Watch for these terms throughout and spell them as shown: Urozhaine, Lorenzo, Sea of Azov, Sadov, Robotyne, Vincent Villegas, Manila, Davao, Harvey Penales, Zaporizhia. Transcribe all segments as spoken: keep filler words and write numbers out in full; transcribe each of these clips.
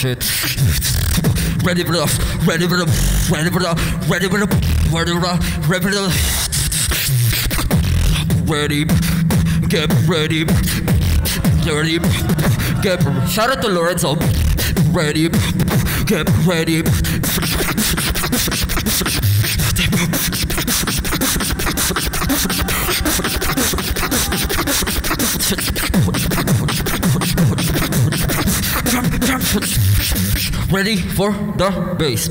Shit. Ready for the, ready for the, ready for the, ready for the, ready for the, ready for the, ready, get ready, ready, get, shout out to Lorenzo, ready, get ready, ready for the bass.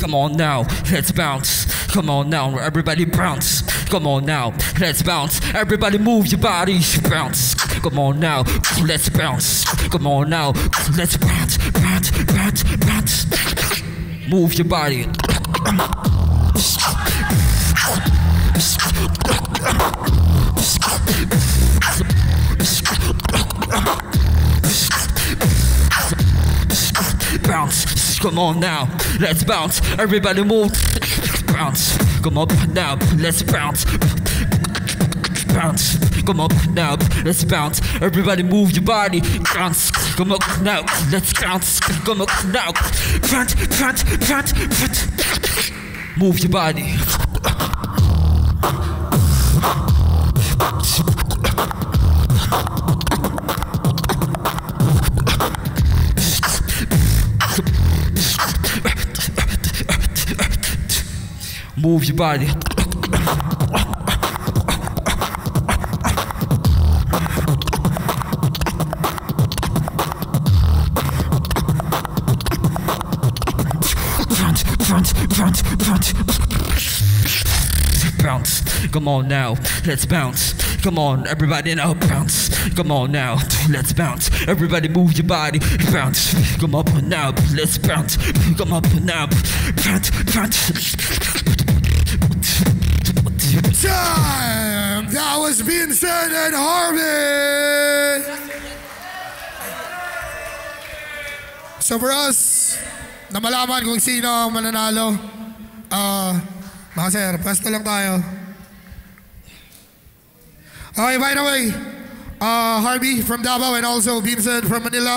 Come on now, let's bounce. Come on now, everybody bounce. Come on now, let's bounce. Everybody move your bodies, bounce. Come on now, let's bounce. Come on now, let's bounce, bounce, bounce, bounce. Move your body. Bounce, come on now, let's bounce, everybody move, bounce, come up now, let's bounce, bounce, come up now, let's bounce, everybody move your body, bounce, come up now, let's bounce, come up now, bounce, bounce, bounce, bounce, move your body. Move your body. Bounce, bounce, bounce. Bounce. Come on now, let's bounce. Come on, everybody now, bounce. Come on now, let's bounce. Everybody move your body, bounce. Come up now, let's bounce. Come up now, bounce, bounce. Time! That was Vincent and Harvey! So for us, na malaman kung sino ang mananalo, uh, mga sir, pwesto lang tayo. Okay, by the way, uh, Harvey from Davao and also Vincent from Manila,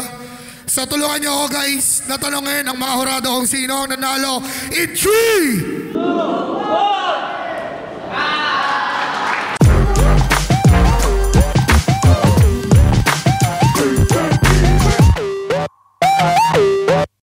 so tulungan niyo ako guys, natanongin ang mga hurado kung sino ang nanalo in three!